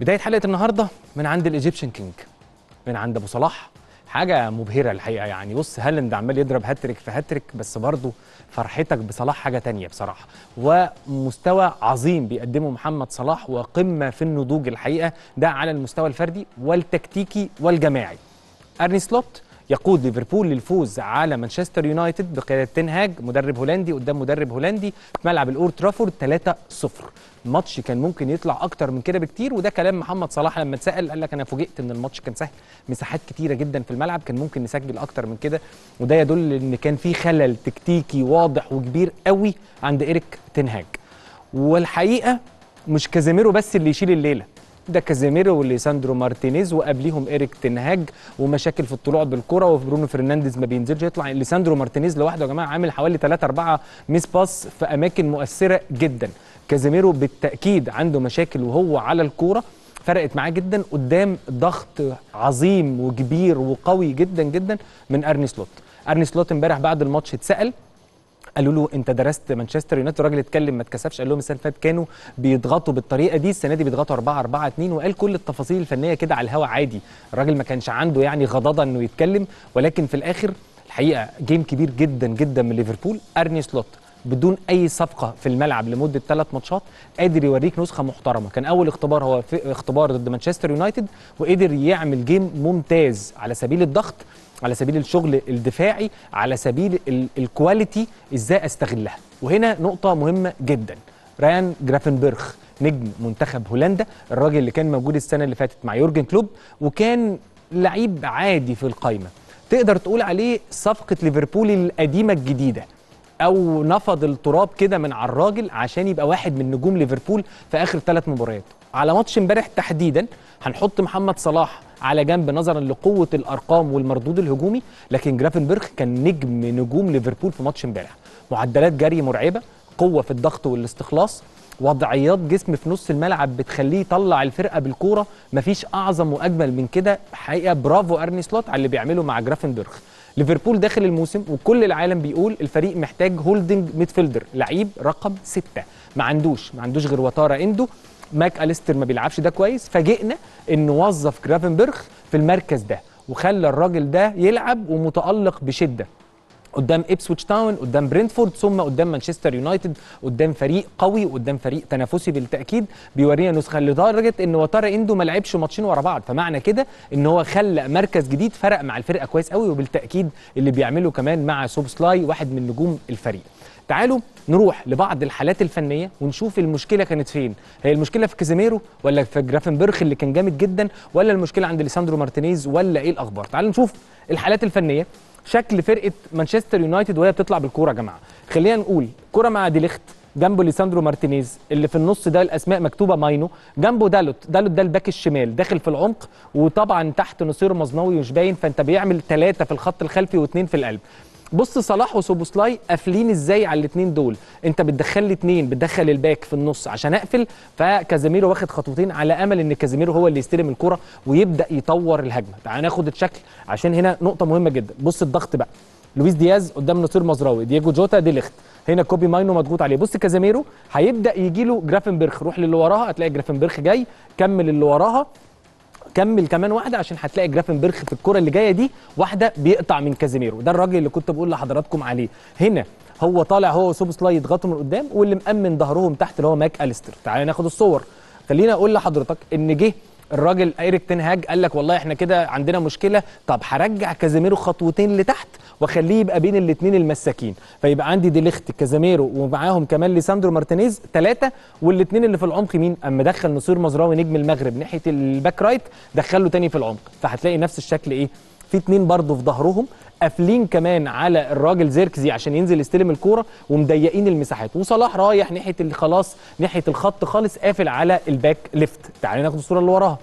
بداية حلقة النهاردة من عند الإيجيبشن كينج، من عند أبو صلاح. حاجة مبهرة الحقيقة، يعني بص، هالاند عمال يضرب هاتريك في هاتريك، بس برضه فرحتك بصلاح حاجة تانية بصراحة، ومستوى عظيم بيقدمه محمد صلاح وقمة في النضوج الحقيقة، ده على المستوى الفردي والتكتيكي والجماعي. أرني سلوت يقود ليفربول للفوز على مانشستر يونايتد بقيادة تين هاج، مدرب هولندي قدام مدرب هولندي، في ملعب الأولد ترافورد 3-0. الماتش كان ممكن يطلع اكتر من كده بكتير، وده كلام محمد صلاح لما اتسال، قال لك انا فوجئت ان الماتش كان سهل، مساحات كتيره جدا في الملعب، كان ممكن نسجل اكتر من كده، وده يدل ان كان في خلل تكتيكي واضح وكبير قوي عند إيريك تين هاج. والحقيقه مش كازيميرو بس اللي يشيل الليله، ده كازيميرو وليساندرو مارتينيز وقبليهم إيريك تين هاج، ومشاكل في الطلوع بالكره، وبرونو فرنانديز ما بينزلش يطلع. ليساندرو مارتينيز لوحده يا جماعه عامل حوالي 3-4 ميس باس في اماكن مؤثره جدا. كازيميرو بالتاكيد عنده مشاكل وهو على الكوره، فرقت معاه جدا قدام ضغط عظيم وكبير وقوي جدا جدا من أرني سلوت. أرني سلوت امبارح بعد الماتش اتسال، قالوا له انت درست مانشستر يونايتد؟ الراجل اتكلم ما اتكسفش، قال لهم السنه اللي فاتت كانوا بيضغطوا بالطريقه دي، السنه دي بيضغطوا 4-4-2، وقال كل التفاصيل الفنيه كده على الهوا عادي. الراجل ما كانش عنده يعني غضاضه انه يتكلم، ولكن في الاخر الحقيقه جيم كبير جدا جدا من ليفربول. أرني سلوت بدون اي صفقه في الملعب لمده 3 ماتشات قادر يوريك نسخه محترمه. كان اول اختبار هو في اختبار ضد مانشستر يونايتد، وقدر يعمل جيم ممتاز على سبيل الضغط، على سبيل الشغل الدفاعي، على سبيل الكواليتي ازاي استغلها. وهنا نقطه مهمه جدا، رايان جرافنبرخ نجم منتخب هولندا، الراجل اللي كان موجود السنه اللي فاتت مع يورجن كلوب وكان لعيب عادي في القايمه، تقدر تقول عليه صفقه ليفربول القديمه الجديده، او نفض التراب كده من على الراجل عشان يبقى واحد من نجوم ليفربول في اخر 3 مباريات. على ماتش امبارح تحديدا هنحط محمد صلاح على جنب نظرا لقوه الارقام والمردود الهجومي، لكن جرافنبرخ كان نجم نجوم ليفربول في ماتش امبارح. معدلات جري مرعبه، قوه في الضغط والاستخلاص، وضعيات جسم في نص الملعب بتخليه يطلع الفرقه بالكوره، مفيش اعظم واجمل من كده حقيقه. برافو أرني سلوت على اللي بيعمله مع جرافنبرخ. ليفربول داخل الموسم وكل العالم بيقول الفريق محتاج هولدنج ميدفيلدر، لعيب رقم 6، ما عندوش غير وتارا اندو، ماك أليستر ما بيلعبش، ده كويس. فاجئنا انه وظف جرافنبرخ في المركز ده وخلى الراجل ده يلعب ومتألق بشده قدام إبسويتش تاون، قدام برينتفورد، ثم قدام مانشستر يونايتد، قدام فريق قوي وقدام فريق تنافسي بالتاكيد، بيورينا نسخه لدرجه ان وتارا اندو ما لعبش ماتشين ورا بعض، فمعنى كده ان هو خلق مركز جديد فرق مع الفرقه كويس قوي، وبالتاكيد اللي بيعمله كمان مع سوبسلاي واحد من نجوم الفريق. تعالوا نروح لبعض الحالات الفنيه ونشوف المشكله كانت فين. هي المشكله في كازيميرو ولا في جرافنبرخ اللي كان جامد جدا، ولا المشكله عند ليساندرو مارتينيز، ولا ايه الاخبار؟ تعالوا نشوف الحالات الفنيه، شكل فرقه مانشستر يونايتد وهي بتطلع بالكوره يا جماعه. خلينا نقول كوره مع دي ليخت، جنبه ليساندرو مارتينيز، اللي في النص ده الاسماء مكتوبه ماينو، جنبه دالوت ده الباك الشمال داخل في العمق، وطبعا تحت نصير مزناوي مش باين، فانت بيعمل 3 في الخط الخلفي و2 في القلب. بص صلاح وسوبوسلاي قافلين ازاي على الاثنين دول، انت بتدخل لي 2، بتدخل الباك في النص عشان اقفل، فكازيميرو واخد خطوتين على امل ان كازيميرو هو اللي يستلم الكره ويبدا يطور الهجمه. تعال ناخد الشكل عشان هنا نقطه مهمه جدا. بص الضغط بقى، لويس دياز قدام نصير مزراوي، دييجو جوتا، دي ليخت، هنا كوبي ماينو مضغوط عليه. بص كازيميرو هيبدا يجي له جرافنبرخ، روح للي وراها هتلاقي جرافنبرخ جاي، كمل اللي وراها، كمل كمان واحده، عشان هتلاقي جرافنبرخ في الكره اللي جايه دي واحده بيقطع من كازيميرو، ده الراجل اللي كنت بقول لحضراتكم عليه. هنا هو طالع هو وسوبسلاي يضغطوا من قدام، واللي مأمن ظهرهم تحت اللي هو ماك أليستر. تعالى ناخد الصور. خليني اقول لحضرتك ان جه الراجل إيريك تين هاج قال لك والله احنا كده عندنا مشكله، طب هرجع كازيميرو خطوتين لتحت واخليه يبقى بين الاثنين المساكين، فيبقى عندي دي ليخت كازيميرو ومعاهم كمان ليساندرو مارتينيز 3، والاثنين اللي في العمق مين؟ اما دخل نصير مزراوي نجم المغرب ناحيه الباك رايت، دخله تاني في العمق، فهتلاقي نفس الشكل ايه؟ في 2 برضه في ظهرهم قافلين كمان على الراجل زيركزي عشان ينزل يستلم الكوره، ومضيقين المساحات، وصلاح رايح ناحيه اللي خلاص ناحيه الخط خالص قافل على الباك ليفت. تعالى ناخد الصوره اللي وراها.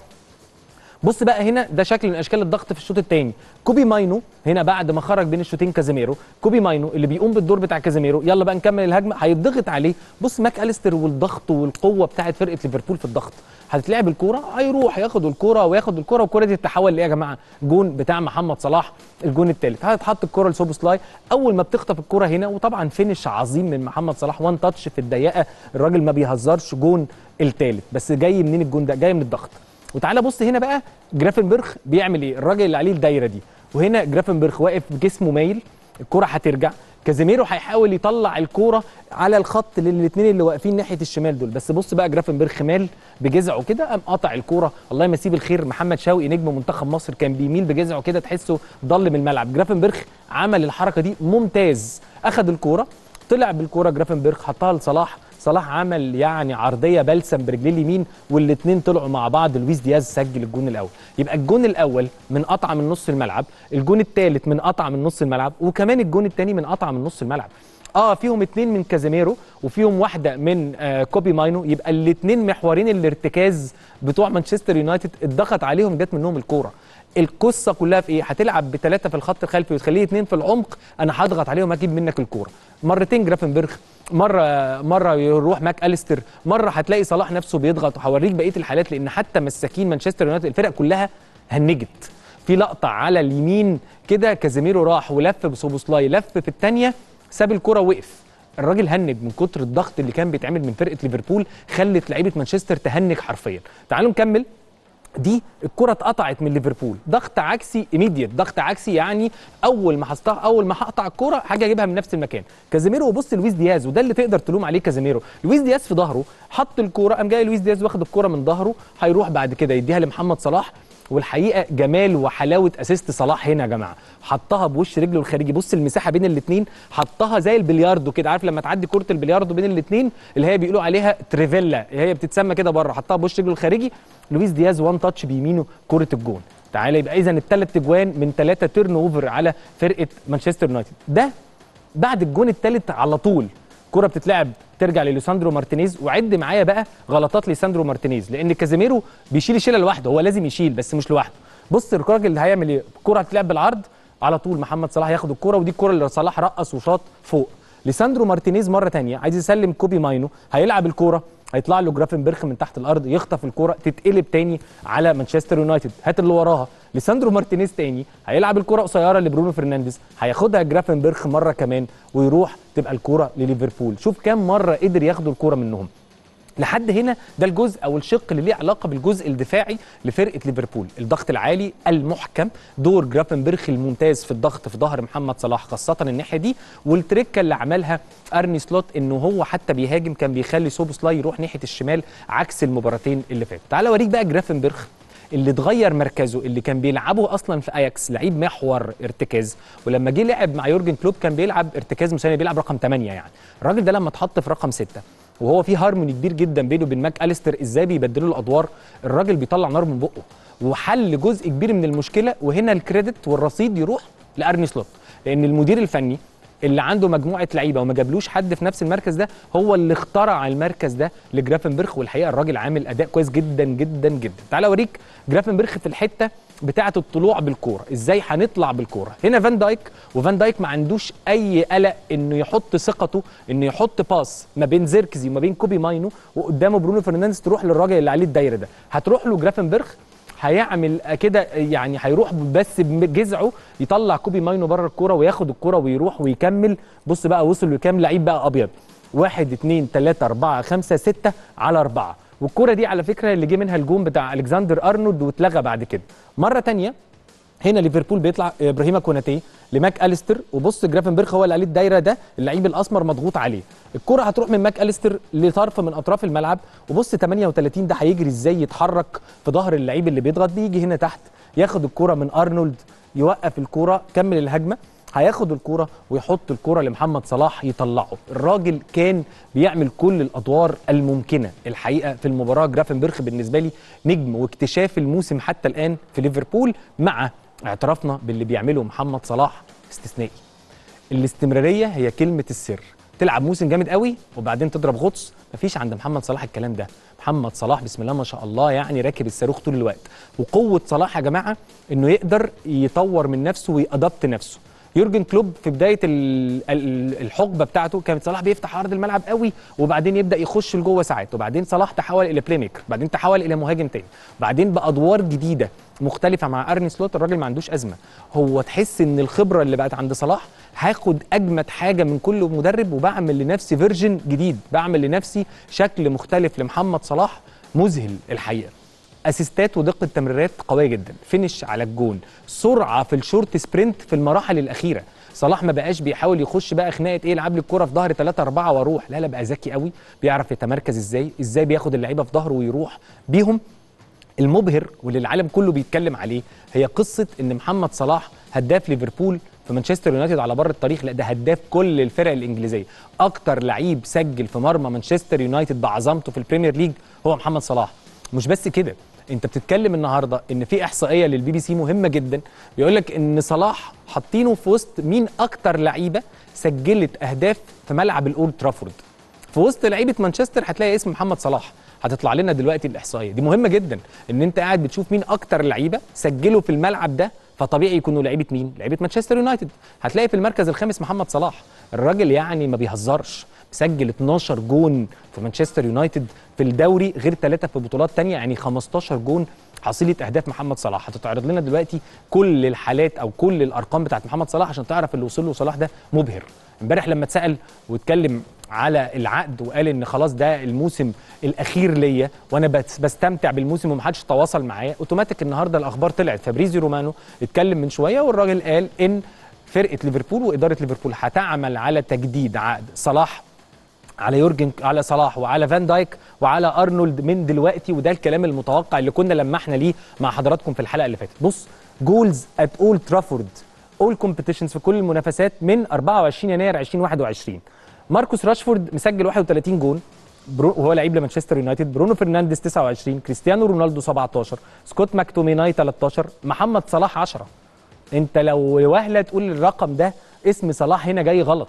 بص بقى هنا ده شكل من اشكال الضغط في الشوط الثاني. كوبي ماينو هنا بعد ما خرج بين الشوطين كازيميرو، كوبي ماينو اللي بيقوم بالدور بتاع كازيميرو، يلا بقى نكمل الهجمه، هيضغط عليه. بص ماك أليستر والضغط والقوه بتاعه فرقه ليفربول في الضغط، هتتلعب الكوره هيروح ياخد الكوره وياخد الكوره، والكوره دي تتحول لايه يا جماعه؟ جون بتاع محمد صلاح، الجون الثالث. هتتحط الكوره لسوبوسلاي، اول ما بتخطف الكوره هنا، وطبعا فينش عظيم من محمد صلاح، وان تاتش في الضيقه، الراجل ما بيهزرش، جون الثالث. بس جاي منين الجون ده؟ جاي من الضغط. وتعالى بص هنا بقى جرافنبرخ بيعمل ايه؟ الراجل اللي عليه الدايره دي، وهنا جرافنبرخ واقف جسمه مايل، الكرة هترجع، كازيميرو هيحاول يطلع الكوره على الخط للاثنين اللي واقفين ناحيه الشمال دول، بس بص بقى جرافنبرخ مال بجذعه كده قام قطع الكوره، الله يمسيه بالخير محمد شوقي نجم منتخب مصر كان بيميل بجذعه كده تحسه ضل من الملعب، جرافنبرخ عمل الحركه دي ممتاز، اخذ الكوره طلع بالكوره جرافنبرخ حطها لصلاح، صلاح عمل يعني عرضيه بلسم برجليه اليمين والاثنين طلعوا مع بعض، لويس دياز سجل الجون الاول. يبقى الجون الاول من قطعه من نص الملعب، الجون الثالث من قطعه من نص الملعب، وكمان الجون الثاني من قطعه من نص الملعب. فيهم اثنين من كازيميرو وفيهم واحده من كوبي ماينو، يبقى الاثنين محورين الارتكاز بتوع مانشستر يونايتد اتضغط عليهم، جت منهم الكوره. القصه كلها في ايه؟ هتلعب بثلاثه في الخط الخلفي وتخليه اثنين في العمق، انا هضغط عليهم اجيب منك الكوره. مرتين جرافنبرخ، مره يروح ماك أليستر، مره هتلاقي صلاح نفسه بيضغط، وهوريك بقيه الحالات لان حتى مساكين مانشستر يونايتد الفرق كلها هنجت. في لقطه على اليمين كده كازيميرو راح ولف بسوبوسلاي، لف في الثانيه ساب الكرة وقف، الراجل هنج من كتر الضغط اللي كان بيتعمل من فرقه ليفربول، خلت لعيبه مانشستر تهنج حرفيا. تعالوا نكمل. دي الكرة اتقطعت من ليفربول، ضغط عكسي ايميديت، ضغط عكسي يعني اول ما هقطع الكرة هاجي اجيبها من نفس المكان. كازيميرو وبص لويس دياز، وده اللي تقدر تلوم عليه كازيميرو، لويس دياز في ظهره حط الكرة، قام جاي لويس دياز واخد الكرة من ظهره، هيروح بعد كده يديها لمحمد صلاح، والحقيقه جمال وحلاوه اسيست صلاح هنا يا جماعه، حطها بوش رجله الخارجي، بص المساحه بين الاثنين، حطها زي البلياردو كده، عارف لما تعدي كره البلياردو بين الاثنين اللي هي بيقولوا عليها تريفيلا، هي بتتسمى كده بره، حطها بوش رجله الخارجي، لويس دياز وان تاتش بيمينه كره الجون. تعالى يبقى اذا الثلاث اجوان من ثلاثه تيرن اوفر على فرقه مانشستر يونايتد. ده بعد الجون الثالث على طول كرة بتتلعب ترجع لليساندرو مارتينيز، وعد معايا بقى غلطات ليساندرو مارتينيز، لان كازيميرو بيشيل الشيله لوحده، هو لازم يشيل بس مش لوحده. بص الراجل اللي هيعمل ايه؟ الكرة هتتلعب بالعرض على طول، محمد صلاح ياخد الكرة، ودي الكرة اللي صلاح رقص وشاط فوق. ليساندرو مارتينيز مرة تانية عايز يسلم كوبي ماينو، هيلعب الكرة، هيطلع له جرافنبرخ من تحت الارض، يخطف الكرة، تتقلب تاني على مانشستر يونايتد، هات اللي وراها، ليساندرو مارتينيز تاني هيلعب الكرة قصيرة لبرونو فرنانديز، هياخدها جرافنبرخ مرة كمان، ويروح تبقى الكرة لليفربول. شوف كام مرة قدر ياخدوا الكرة منهم. لحد هنا ده الجزء او الشق اللي ليه علاقه بالجزء الدفاعي لفرقه ليفربول، الضغط العالي المحكم، دور جرافنبرخ الممتاز في الضغط في ظهر محمد صلاح خاصه الناحيه دي، والتركه اللي عملها ارني سلوت انه هو حتى بيهاجم كان بيخلي سوبوسلاي يروح ناحيه الشمال عكس المباراتين اللي فاتوا. تعال اوريك بقى جرافنبرخ اللي اتغير مركزه اللي كان بيلعبه اصلا في اياكس، لعيب محور ارتكاز، ولما جه لعب مع يورجن كلوب كان بيلعب ارتكاز مساند، بيلعب رقم 8 يعني، الراجل ده لما اتحط في رقم 6 وهو في هارموني كبير جدا بينه وبين ماك أليستر، ازاي بيبدلوا الادوار، الراجل بيطلع نار من بقه وحل جزء كبير من المشكله. وهنا الكريدت والرصيد يروح لارني سلوت، لان المدير الفني اللي عنده مجموعه لعيبه وما جابلوش حد في نفس المركز ده هو اللي اخترع المركز ده لجرافنبرخ، والحقيقه الراجل عامل اداء كويس جدا جدا جدا. تعال اوريك جرافنبرخ في الحته بتاعه الطلوع بالكوره، ازاي هنطلع بالكوره. هنا فان دايك، وفان دايك ما عندوش اي قلق انه يحط ثقته انه يحط باس ما بين زيركزي وما بين كوبي ماينو، وقدامه برونو فرنانديز، تروح للراجل اللي عليه الدايره ده، هتروح له جرافنبرخ هيعمل كده يعني، هيروح بس بجذعه يطلع كوبي ماينو بره الكوره وياخد الكوره ويروح ويكمل. بص بقى وصل لكام لعيب بقى ابيض، 1 2 3 4 5 6 على 4، والكوره دي على فكره اللي جه منها الجون بتاع الكسندر ارنولد واتلغى بعد كده. مره ثانيه هنا ليفربول بيطلع ابراهيم كوناتي لماك أليستر، وبص جرافنبرخ هو اللي عليه الدايره ده، اللعيب الاسمر مضغوط عليه، الكره هتروح من ماك أليستر لطرف من اطراف الملعب، وبص 38 ده هيجري ازاي، يتحرك في ظهر اللعيب اللي بيضغط، بيجي هنا تحت ياخد الكره من ارنولد، يوقف الكره، كمل الهجمه، هياخد الكره ويحط الكره لمحمد صلاح يطلعه. الراجل كان بيعمل كل الادوار الممكنه الحقيقه في المباراه. جرافنبرخ بالنسبه لي نجم واكتشاف الموسم حتى الان في ليفربول، مع اعترافنا باللي بيعمله محمد صلاح استثنائي. الاستمراريه هي كلمه السر، تلعب موسم جامد قوي وبعدين تضرب غطس، مفيش عند محمد صلاح الكلام ده. محمد صلاح بسم الله ما شاء الله يعني راكب الصاروخ طول الوقت، وقوه صلاح يا جماعه انه يقدر يطور من نفسه ويأدبت نفسه. يورجن كلوب في بدايه الحقبه بتاعته كانت صلاح بيفتح عرض الملعب قوي وبعدين يبدا يخش لجوه ساعات، وبعدين صلاح تحول الى بلاي ميكر، بعدين تحول الى مهاجم تاني، بعدين بادوار جديده مختلفه مع ارني سلوت. الراجل ما عندوش ازمه، هو تحس ان الخبره اللي بقت عند صلاح، هاخد اجمد حاجه من كل مدرب وبعمل لنفسي فيرجن جديد، بعمل لنفسي شكل مختلف لمحمد صلاح مذهل الحقيقه. اسيستات ودقه تمريرات قويه جدا، فينش على الجون، سرعه في الشورت سبرنت في المراحل الاخيره. صلاح ما بقاش بيحاول يخش بقى خناقه ايه العب لي الكوره في ظهر 3 4 واروح، لا بقى ذكي قوي، بيعرف يتمركز ازاي بياخد اللعيبه في ظهره ويروح بيهم. المبهر واللي العالم كله بيتكلم عليه هي قصه ان محمد صلاح هداف ليفربول في مانشستر يونايتد على بر التاريخ، لا ده هداف كل الفرق الانجليزيه، اكتر لعيب سجل في مرمى مانشستر يونايتد بعظمته في البريمير ليج هو محمد صلاح. مش بس كده، انت بتتكلم النهارده ان في احصائيه للبي بي سي مهمه جدا بيقول لك ان صلاح حاطينه في وسط مين اكتر لعيبه سجلت اهداف في ملعب الاولد ترافورد. في وسط لعيبه مانشستر هتلاقي اسم محمد صلاح، هتطلع لنا دلوقتي الاحصائيه دي مهمه جدا، ان انت قاعد بتشوف مين اكتر لعيبه سجلوا في الملعب ده، فطبيعي يكونوا لعيبه مين؟ لعيبه مانشستر يونايتد. هتلاقي في المركز الخامس محمد صلاح، الراجل يعني ما بيهزرش، مسجل 12 جون في مانشستر يونايتد في الدوري غير 3 في بطولات تانية، يعني 15 جون حصيله اهداف محمد صلاح. هتتعرض لنا دلوقتي كل الحالات او كل الارقام بتاعت محمد صلاح عشان تعرف اللي وصل له صلاح ده مبهر. امبارح لما اتسال واتكلم على العقد وقال ان خلاص ده الموسم الاخير ليا وانا بستمتع بالموسم ومحدش تواصل معايا، اوتوماتيك النهارده الاخبار طلعت. فابريزيو رومانو اتكلم من شويه والراجل قال ان فرقه ليفربول واداره ليفربول هتعمل على تجديد عقد صلاح على صلاح وعلى فان دايك وعلى ارنولد من دلوقتي، وده الكلام المتوقع اللي كنا لمحنا ليه مع حضراتكم في الحلقه اللي فاتت. بص، جولز ات اولد ترافورد اول كومبيتيشنز في كل المنافسات من 24 يناير 2021، ماركوس راشفورد مسجل 31 جون وهو لعيب لمانشستر يونايتد، برونو فرنانديز 29، كريستيانو رونالدو 17، سكوت ماكتوميناي 13، محمد صلاح 10. انت لو وهله تقول الرقم ده اسم صلاح هنا جاي غلط،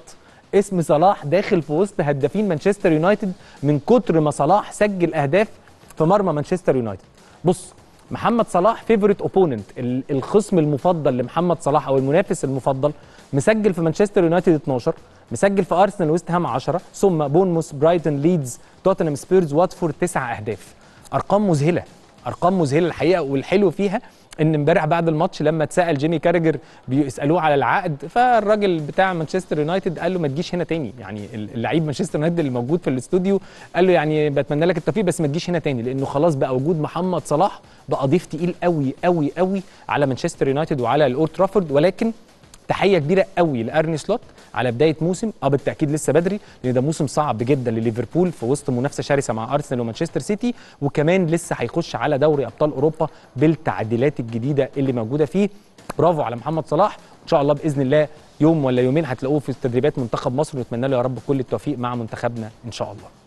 اسم صلاح داخل في وسط هدافين مانشستر يونايتد من كتر ما صلاح سجل اهداف في مرمى مانشستر يونايتد. بص، محمد صلاح فيفوريت اوبوننت، الخصم المفضل لمحمد صلاح او المنافس المفضل، مسجل في مانشستر يونايتد 12، مسجل في ارسنال ويست هام 10، ثم بورنموث، برايتون، ليدز، توتنهام سبيرز، واتفورد 9 اهداف. ارقام مذهله، ارقام مذهله الحقيقه. والحلو فيها ان امبارح بعد الماتش لما اتسال جيمي كاراجر بيسالوه على العقد، فالراجل بتاع مانشستر يونايتد قال له ما تجيش هنا تاني، يعني اللعيب مانشستر يونايتد اللي موجود في الاستوديو قال له يعني بتمنى لك التوفيق بس ما تجيش هنا تاني، لانه خلاص بقى وجود محمد صلاح بقى ضيف تقيل قوي قوي قوي على مانشستر يونايتد وعلى الاولد ترافورد. ولكن تحيه كبيره قوي لارني سلوت على بدايه موسم، بالتاكيد لسه بدري لان ده موسم صعب جدا لليفربول في وسط منافسه شرسه مع ارسنال ومانشستر سيتي، وكمان لسه هيخش على دوري ابطال اوروبا بالتعديلات الجديده اللي موجوده فيه. برافو على محمد صلاح، ان شاء الله باذن الله يوم ولا يومين هتلاقوه في تدريبات منتخب مصر، ونتمنى له يا رب كل التوفيق مع منتخبنا ان شاء الله.